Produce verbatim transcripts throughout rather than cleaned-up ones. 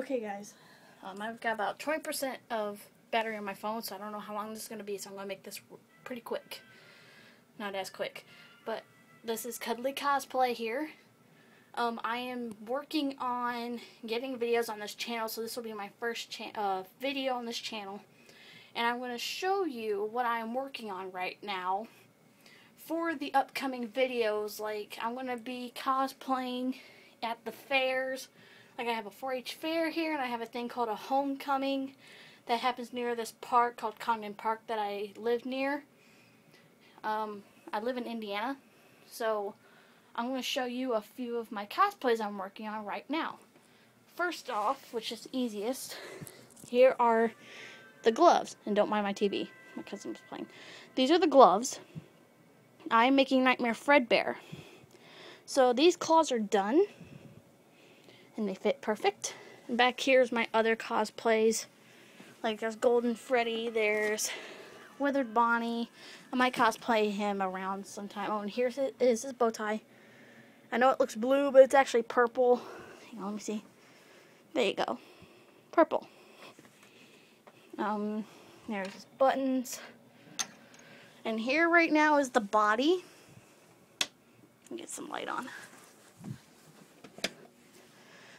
Okay, guys. Um, I've got about twenty percent of battery on my phone, so I don't know how long this is going to be, so I'm going to make this pretty quick. Not as quick. But this is Cuddly Cosplay here. Um, I am working on getting videos on this channel, so this will be my first cha uh, video on this channel. And I'm going to show you what I'm working on right now for the upcoming videos. Like, I'm going to be cosplaying at the fairs. Like, I have a four H fair here, and I have a thing called a homecoming that happens near this park called Condon Park that I live near. Um, I live in Indiana, so I'm going to show you a few of my cosplays I'm working on right now. First off, which is easiest, here are the gloves. And don't mind my T V, my cousin's playing. These are the gloves. I'm making Nightmare Fredbear. So these claws are done, and they fit perfect. And back here's my other cosplays. Like, there's Golden Freddy, there's Withered Bonnie. I might cosplay him around sometime. Oh, and here's his, is his bow tie. I know it looks blue, but it's actually purple. Hang on, let me see. There you go. Purple. Um, there's his buttons. And here right now is the body. Let me get some light on.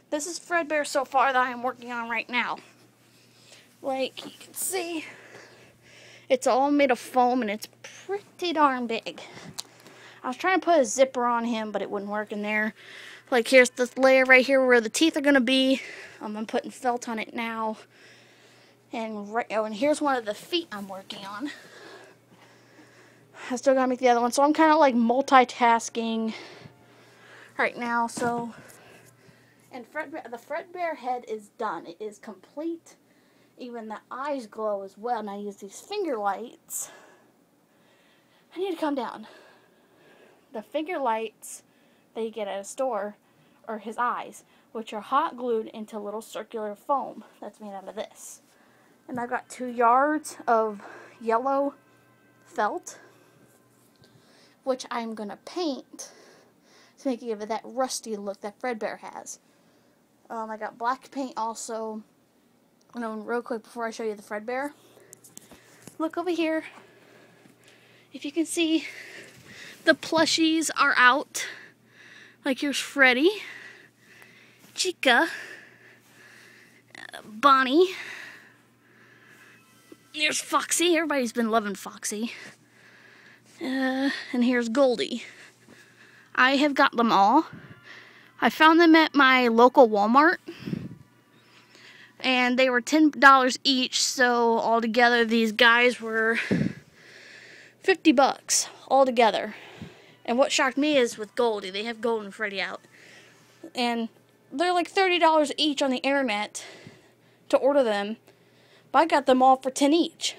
This is Fredbear so far that I am working on right now. Like you can see, it's all made of foam, and it's pretty darn big. I was trying to put a zipper on him, but it wouldn't work in there. Like, here's this layer right here where the teeth are going to be. Um, I'm putting felt on it now. And right, oh, and here's one of the feet I'm working on. I still got to make the other one, so I'm kind of like multitasking right now. So, and Fredbear, the Fredbear head is done. It is complete. Even the eyes glow as well. And I use these finger lights. I need to calm down. The finger lights that you get at a store are his eyes, which are hot glued into little circular foam that's made out of this. And I've got two yards of yellow felt, which I'm going to paint to make it give it that rusty look that Fredbear has. Um, I got black paint also. And then real quick before I show you the Fredbear, look over here. If you can see, the plushies are out. Like, here's Freddy, Chica, Bonnie. Here's Foxy. Everybody's been loving Foxy. Uh, and here's Goldie. I have got them all. I found them at my local Walmart. And they were ten dollars each, so altogether these guys were fifty bucks altogether. And what shocked me is with Goldie, they have Golden Freddy out. And they're like thirty dollars each on the internet to order them. But I got them all for ten each.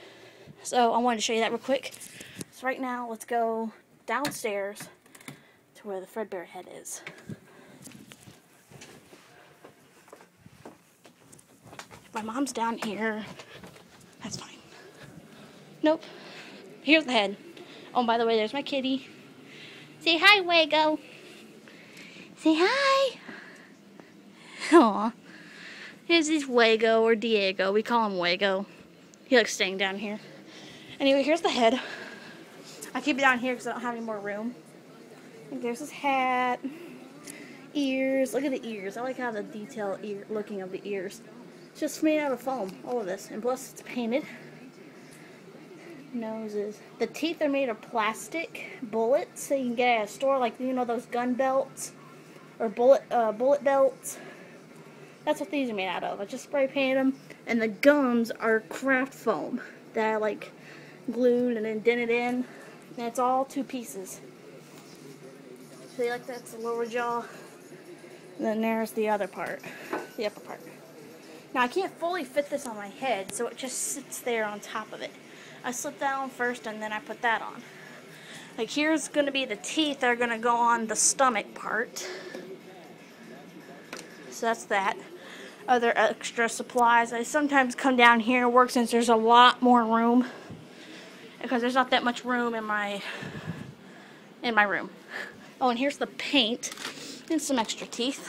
So I wanted to show you that real quick. So right now, let's go downstairs to where the Fredbear head is. My mom's down here. That's fine. Nope. Here's the head. Oh, and by the way, there's my kitty. Say hi, Wago. Say hi. Aw. Here's this Wago, or Diego. We call him Wago. He likes staying down here. Anyway, here's the head. I keep it down here because I don't have any more room. And there's his hat. Ears. Look at the ears. I like how the detail ear looking of the ears. It's just made out of foam, all of this, and plus it's painted. Noses. The teeth are made of plastic bullets that you can get at a store, like, you know, those gun belts or bullet uh, bullet belts. That's what these are made out of. I just spray painted them, and the gums are craft foam that I like glued and then dented in. And it's all two pieces. See, like, that's the lower jaw, and then there's the other part, the upper part. Now, I can't fully fit this on my head, so it just sits there on top of it. I slip that on first, and then I put that on. Like, here's going to be the teeth that are going to go on the stomach part. So that's that. Other extra supplies. I sometimes come down here and work since there's a lot more room. Because there's not that much room in my, in my room. Oh, and here's the paint and some extra teeth.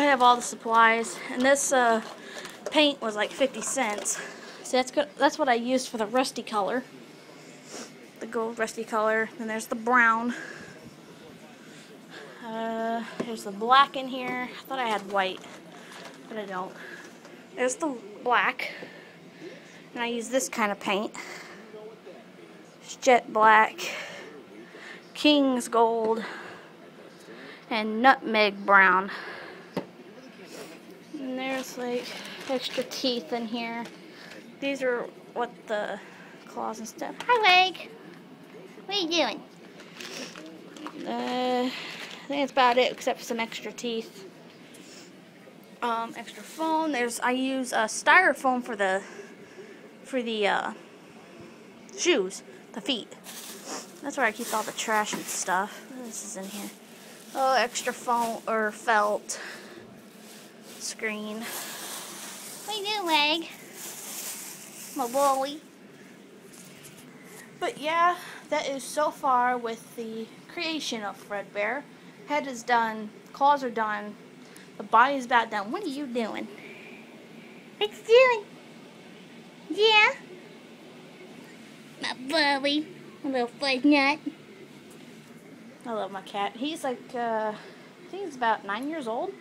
I have all the supplies, and this uh, paint was like fifty cents. So that's good. That's what I used for the rusty color, the gold rusty color. Then there's the brown. Uh, there's the black in here. I thought I had white, but I don't. There's the black, and I use this kind of paint. It's jet black, king's gold, and nutmeg brown. And there's like extra teeth in here. These are what the claws and stuff. Hi, Leg. What are you doing? Uh, I think that's about it, except for some extra teeth. Um, extra foam. There's I use a uh, styrofoam for the for the uh, shoes, the feet. That's where I keep all the trash and stuff. This is in here. Oh, extra foam or felt screen. What do you do, Leg? My bully. But yeah, that is so far with the creation of Fredbear. Head is done, claws are done, the body is about done. What are you doing? What you doing? Yeah. My bully. My little fuzz nut. I love my cat. He's like, uh, I think he's about nine years old.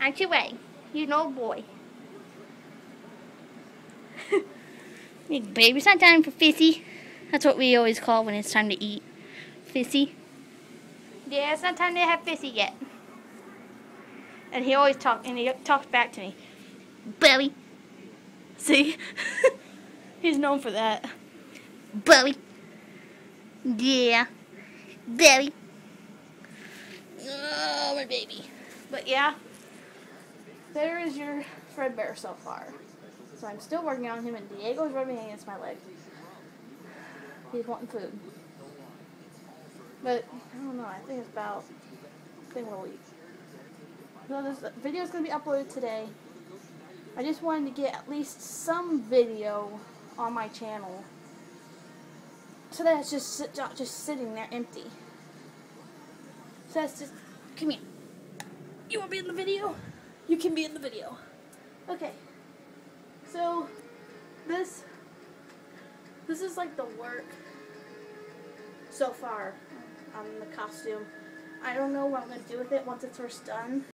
Aren't you ready? You're an old boy. Big baby, it's not time for fissy. That's what we always call when it's time to eat. Fissy. Yeah, it's not time to have fissy yet. And he always talks, and he talks back to me. Belly. See? He's known for that. Belly. Yeah. Belly. Oh, my baby. But yeah, there is your Fredbear so far. So I'm still working on him, and Diego's rubbing against my leg. He's wanting food. But, I don't know, I think it's about, I think we'll leave. So this video's going to be uploaded today. I just wanted to get at least some video on my channel, so that it's just, not just sitting there empty. So that's just, come here. You want to be in the video? You can be in the video. Okay. So, this, this is like the work so far on the costume. I don't know what I'm going to do with it once it's first done.